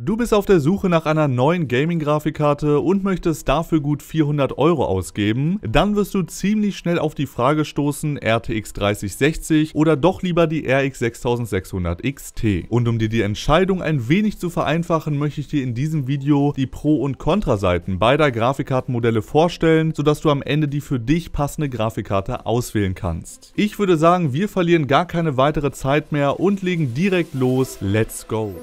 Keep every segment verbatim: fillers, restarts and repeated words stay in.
Du bist auf der Suche nach einer neuen Gaming-Grafikkarte und möchtest dafür gut vierhundert Euro ausgeben, dann wirst du ziemlich schnell auf die Frage stoßen, R T X dreißig sechzig oder doch lieber die R X sechstausendsechshundert X T. Und um dir die Entscheidung ein wenig zu vereinfachen, möchte ich dir in diesem Video die Pro- und Kontraseiten beider Grafikkartenmodelle vorstellen, sodass du am Ende die für dich passende Grafikkarte auswählen kannst. Ich würde sagen, wir verlieren gar keine weitere Zeit mehr und legen direkt los. Let's go!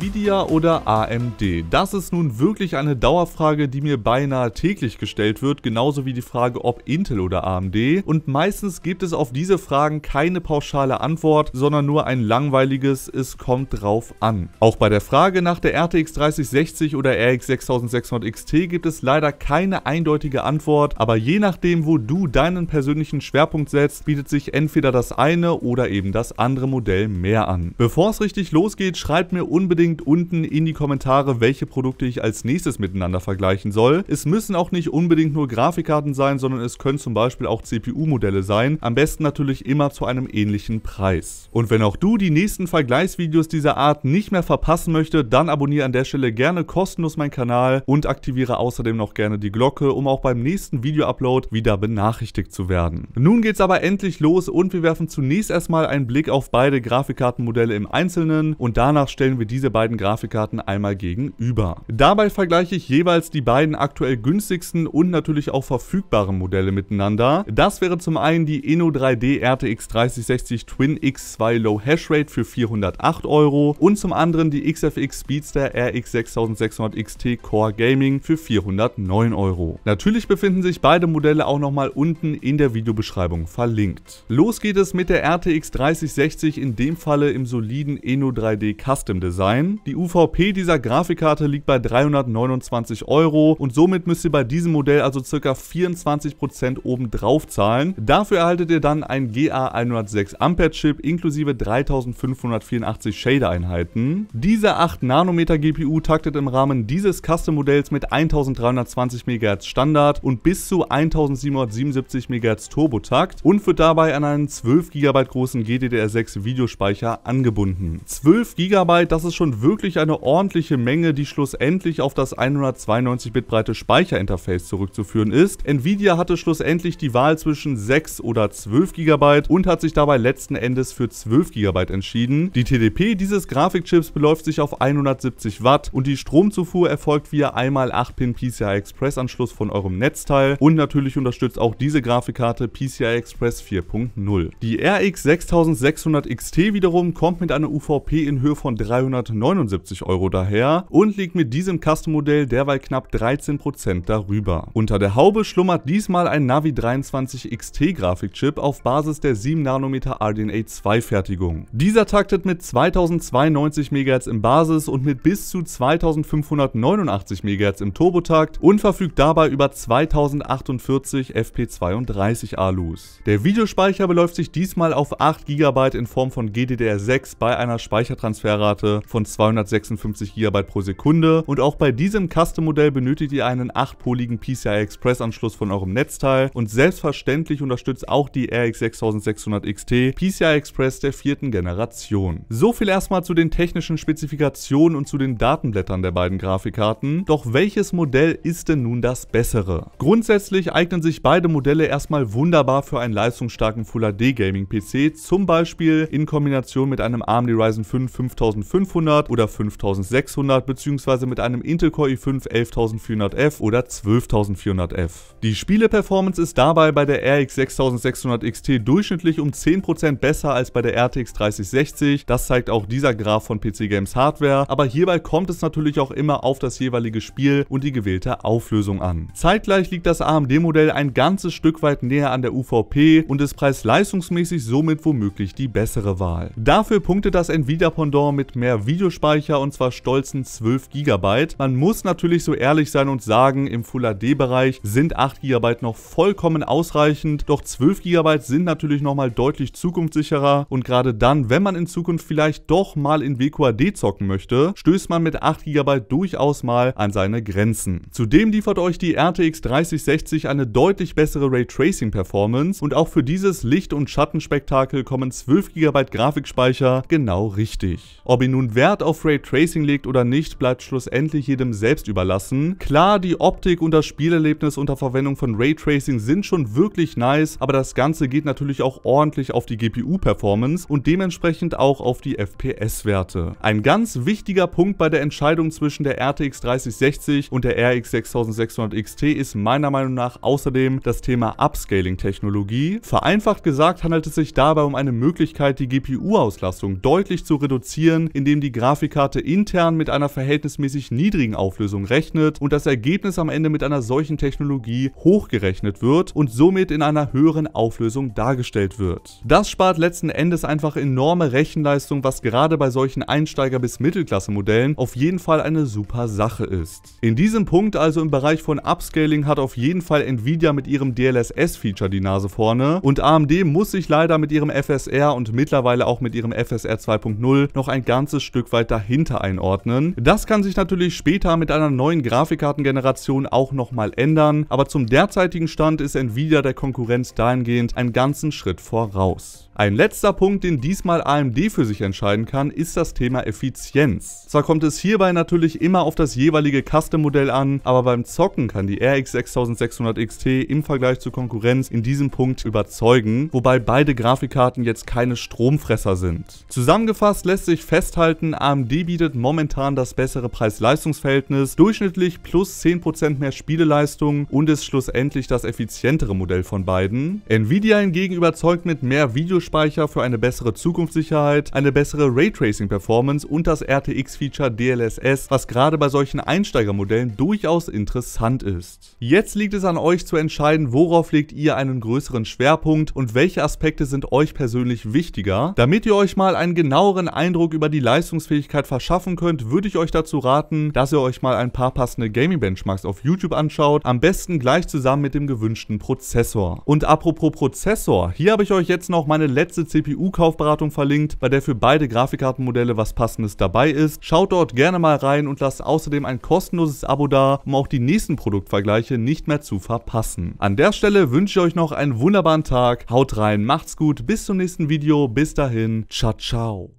Nvidia oder A M D? Das ist nun wirklich eine Dauerfrage, die mir beinahe täglich gestellt wird, genauso wie die Frage, ob Intel oder A M D. Und meistens gibt es auf diese Fragen keine pauschale Antwort, sondern nur ein langweiliges, es kommt drauf an. Auch bei der Frage nach der R T X dreißig sechzig oder R X sechstausendsechshundert X T gibt es leider keine eindeutige Antwort, aber je nachdem, wo du deinen persönlichen Schwerpunkt setzt, bietet sich entweder das eine oder eben das andere Modell mehr an. Bevor es richtig losgeht, schreibt mir unbedingt unten in die Kommentare, welche Produkte ich als nächstes miteinander vergleichen soll. Es müssen auch nicht unbedingt nur Grafikkarten sein, sondern es können zum Beispiel auch C P U-Modelle sein, am besten natürlich immer zu einem ähnlichen Preis. Und wenn auch du die nächsten Vergleichsvideos dieser Art nicht mehr verpassen möchtest, dann abonniere an der Stelle gerne kostenlos meinen Kanal und aktiviere außerdem noch gerne die Glocke, um auch beim nächsten Video-Upload wieder benachrichtigt zu werden. Nun geht's aber endlich los und wir werfen zunächst erstmal einen Blick auf beide Grafikkartenmodelle im Einzelnen und danach stellen wir diese beiden beiden Grafikkarten einmal gegenüber. Dabei vergleiche ich jeweils die beiden aktuell günstigsten und natürlich auch verfügbaren Modelle miteinander. Das wäre zum einen die E N O drei D R T X dreißig sechzig Twin X zwei Low Hashrate für vierhundertacht Euro und zum anderen die X F X Speedster R X sechstausendsechshundert X T Core Gaming für vierhundertneun Euro. Natürlich befinden sich beide Modelle auch nochmal unten in der Videobeschreibung verlinkt. Los geht es mit der R T X dreißig sechzig, in dem Falle im soliden E N O drei D Custom Design. Die U V P dieser Grafikkarte liegt bei dreihundertneunundzwanzig Euro und somit müsst ihr bei diesem Modell also ca. vierundzwanzig Prozent obendrauf zahlen. Dafür erhaltet ihr dann einen G A hundertsechs Ampere Chip inklusive dreitausendfünfhundertvierundachtzig Shader-Einheiten. Diese acht Nanometer G P U taktet im Rahmen dieses Custom-Modells mit eintausenddreihundertzwanzig Megahertz Standard und bis zu eintausendsiebenhundertsiebenundsiebzig Megahertz Turbotakt und wird dabei an einen zwölf Gigabyte großen G D D R sechs Videospeicher angebunden. zwölf Gigabyte, das ist schon wirklich eine ordentliche Menge, die schlussendlich auf das hundertzweiundneunzig Bit breite Speicherinterface zurückzuführen ist. Nvidia hatte schlussendlich die Wahl zwischen sechs oder zwölf Gigabyte und hat sich dabei letzten Endes für zwölf Gigabyte entschieden. Die T D P dieses Grafikchips beläuft sich auf hundertsiebzig Watt und die Stromzufuhr erfolgt via einmal acht Pin P C I Express Anschluss von eurem Netzteil und natürlich unterstützt auch diese Grafikkarte P C I Express vier punkt null. Die R X sechstausendsechshundert X T wiederum kommt mit einer U V P in Höhe von dreihundertneunundsiebzig Euro daher und liegt mit diesem Custom-Modell derweil knapp dreizehn Prozent darüber. Unter der Haube schlummert diesmal ein Navi dreiundzwanzig X T Grafikchip auf Basis der sieben Nanometer R D N A zwei Fertigung. Dieser taktet mit zweitausendzweiundneunzig Megahertz im Basis und mit bis zu zweitausendfünfhundertneunundachtzig Megahertz im Turbotakt und verfügt dabei über zweitausendachtundzwanzig F P zweiunddreißig Alus. Der Videospeicher beläuft sich diesmal auf acht Gigabyte in Form von G D D R sechs bei einer Speichertransferrate von zweihundertsechsundfünfzig Gigabyte pro Sekunde und auch bei diesem Custom-Modell benötigt ihr einen achtpoligen P C I Express Anschluss von eurem Netzteil und selbstverständlich unterstützt auch die R X sechstausendsechshundert X T P C I Express der vierten Generation. So viel erstmal zu den technischen Spezifikationen und zu den Datenblättern der beiden Grafikkarten, doch welches Modell ist denn nun das bessere? Grundsätzlich eignen sich beide Modelle erstmal wunderbar für einen leistungsstarken Full H D Gaming P C, zum Beispiel in Kombination mit einem A M D Ryzen fünf fünftausendfünfhundert oder fünftausendsechshundert bzw. mit einem Intel Core i fünf elftausendvierhundert F oder zwölftausendvierhundert F. Die Spiele-Performance ist dabei bei der R X sechstausendsechshundert X T durchschnittlich um zehn Prozent besser als bei der R T X dreißig sechzig, das zeigt auch dieser Graph von P C Games Hardware, aber hierbei kommt es natürlich auch immer auf das jeweilige Spiel und die gewählte Auflösung an. Zeitgleich liegt das A M D-Modell ein ganzes Stück weit näher an der U V P und ist preis-leistungsmäßig somit womöglich die bessere Wahl. Dafür punktet das Nvidia-Pendant mit mehr Videospeicher, und zwar stolzen zwölf Gigabyte. Man muss natürlich so ehrlich sein und sagen, im Full H D-Bereich sind acht Gigabyte noch vollkommen ausreichend, doch zwölf Gigabyte sind natürlich nochmal deutlich zukunftssicherer, und gerade dann, wenn man in Zukunft vielleicht doch mal in W Q H D zocken möchte, stößt man mit acht Gigabyte durchaus mal an seine Grenzen. Zudem liefert euch die R T X dreißig sechzig eine deutlich bessere Raytracing-Performance, und auch für dieses Licht- und Schattenspektakel kommen zwölf Gigabyte Grafikspeicher genau richtig. Ob ihr nun Wert auf Raytracing legt oder nicht, bleibt schlussendlich jedem selbst überlassen. Klar, die Optik und das Spielerlebnis unter Verwendung von Raytracing sind schon wirklich nice, aber das Ganze geht natürlich auch ordentlich auf die G P U-Performance und dementsprechend auch auf die F P S-Werte. Ein ganz wichtiger Punkt bei der Entscheidung zwischen der R T X dreißig sechzig und der R X sechstausendsechshundert X T ist meiner Meinung nach außerdem das Thema Upscaling-Technologie. Vereinfacht gesagt handelt es sich dabei um eine Möglichkeit, die G P U-Auslastung deutlich zu reduzieren, indem die Grafikkarte intern mit einer verhältnismäßig niedrigen Auflösung rechnet und das Ergebnis am Ende mit einer solchen Technologie hochgerechnet wird und somit in einer höheren Auflösung dargestellt wird. Das spart letzten Endes einfach enorme Rechenleistung, was gerade bei solchen Einsteiger- bis Mittelklasse-Modellen auf jeden Fall eine super Sache ist. In diesem Punkt, also im Bereich von Upscaling, hat auf jeden Fall Nvidia mit ihrem D L S S-Feature die Nase vorne, und A M D muss sich leider mit ihrem F S R und mittlerweile auch mit ihrem F S R zwei Punkt null noch ein ganzes Stück weit dahinter einordnen. Das kann sich natürlich später mit einer neuen Grafikkartengeneration auch nochmal ändern, aber zum derzeitigen Stand ist Nvidia der Konkurrenz dahingehend einen ganzen Schritt voraus. Ein letzter Punkt, den diesmal A M D für sich entscheiden kann, ist das Thema Effizienz. Zwar kommt es hierbei natürlich immer auf das jeweilige Custom-Modell an, aber beim Zocken kann die R X sechstausendsechshundert X T im Vergleich zur Konkurrenz in diesem Punkt überzeugen, wobei beide Grafikkarten jetzt keine Stromfresser sind. Zusammengefasst lässt sich festhalten, A M D bietet momentan das bessere Preis-Leistungs-Verhältnis, durchschnittlich plus zehn Prozent mehr Spieleleistung und ist schlussendlich das effizientere Modell von beiden. Nvidia hingegen überzeugt mit mehr Videospielen, Speicher für eine bessere Zukunftssicherheit, eine bessere Raytracing-Performance und das R T X-Feature D L S S, was gerade bei solchen Einsteigermodellen durchaus interessant ist. Jetzt liegt es an euch zu entscheiden, worauf legt ihr einen größeren Schwerpunkt und welche Aspekte sind euch persönlich wichtiger. Damit ihr euch mal einen genaueren Eindruck über die Leistungsfähigkeit verschaffen könnt, würde ich euch dazu raten, dass ihr euch mal ein paar passende Gaming-Benchmarks auf YouTube anschaut, am besten gleich zusammen mit dem gewünschten Prozessor. Und apropos Prozessor, hier habe ich euch jetzt noch meine letzte C P U-Kaufberatung verlinkt, bei der für beide Grafikkartenmodelle was Passendes dabei ist. Schaut dort gerne mal rein und lasst außerdem ein kostenloses Abo da, um auch die nächsten Produktvergleiche nicht mehr zu verpassen. An der Stelle wünsche ich euch noch einen wunderbaren Tag. Haut rein, macht's gut, bis zum nächsten Video. Bis dahin, ciao, ciao.